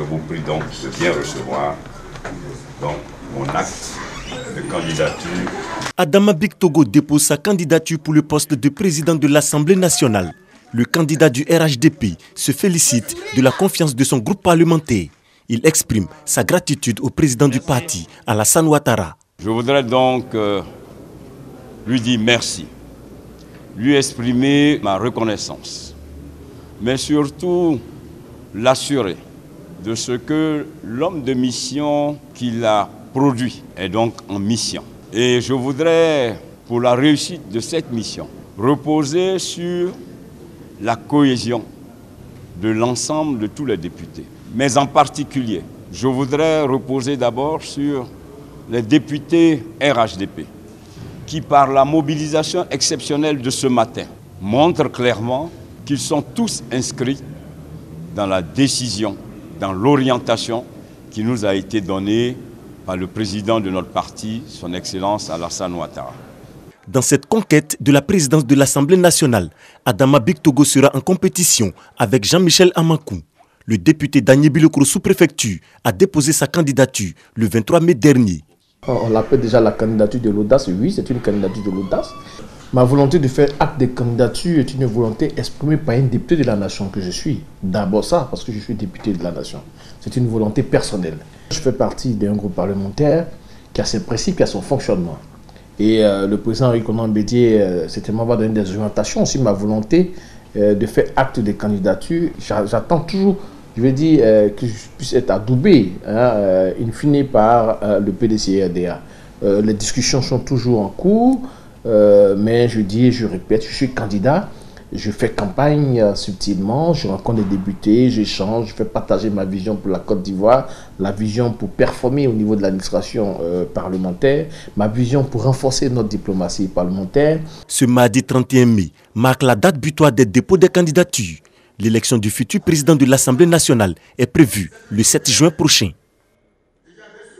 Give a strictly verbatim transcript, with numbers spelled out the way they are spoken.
Je vous prie donc de bien recevoir donc, mon acte de candidature. Adama Bictogo dépose sa candidature pour le poste de président de l'Assemblée nationale. Le candidat du R H D P se félicite de la confiance de son groupe parlementaire. Il exprime sa gratitude au président du parti, Alassane Ouattara. Je voudrais donc euh, lui dire merci, lui exprimer ma reconnaissance, mais surtout l'assurer de ce que l'homme de mission qu'il a produit est donc en mission. Et je voudrais, pour la réussite de cette mission, reposer sur la cohésion de l'ensemble de tous les députés. Mais en particulier, je voudrais reposer d'abord sur les députés R H D P qui, par la mobilisation exceptionnelle de ce matin, montrent clairement qu'ils sont tous inscrits dans la décision, dans l'orientation qui nous a été donnée par le président de notre parti, son Excellence Alassane Ouattara. Dans cette conquête de la présidence de l'Assemblée nationale, Adama Bictogo sera en compétition avec Jean-Michel Amankou. Le député d'Agnébilokro sous-préfecture a déposé sa candidature le vingt-trois mai dernier. On l'appelle déjà la candidature de l'audace. Oui, c'est une candidature de l'audace. Ma volonté de faire acte de candidature est une volonté exprimée par un député de la nation que je suis. D'abord ça, parce que je suis député de la nation. C'est une volonté personnelle. Je fais partie d'un groupe parlementaire qui a ses principes, qui a son fonctionnement. Et euh, le président Henri Konan Bédié, euh, certainement, va donner des orientations aussi. Ma volonté euh, de faire acte de candidature, j'attends toujours... Je veux dire euh, que je puisse être adoubé, hein, euh, in fine, par euh, le P D C et R D A. Euh, les discussions sont toujours en cours, euh, mais je dis, je répète, je suis candidat, je fais campagne euh, subtilement, je rencontre des députés, j'échange, je fais partager ma vision pour la Côte d'Ivoire, la vision pour performer au niveau de l'administration euh, parlementaire, ma vision pour renforcer notre diplomatie parlementaire. Ce mardi trente et un mai marque la date butoir des dépôts des candidatures. L'élection du futur président de l'Assemblée nationale est prévue le sept juin prochain.